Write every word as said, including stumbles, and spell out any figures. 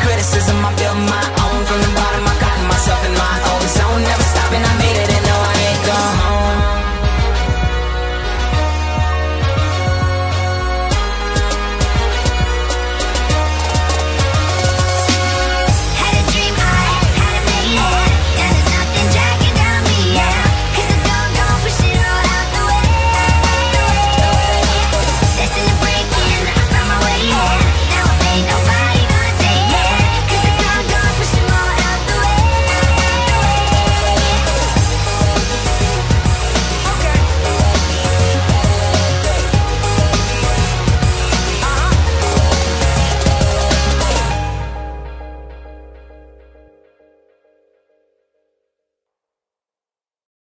criticism.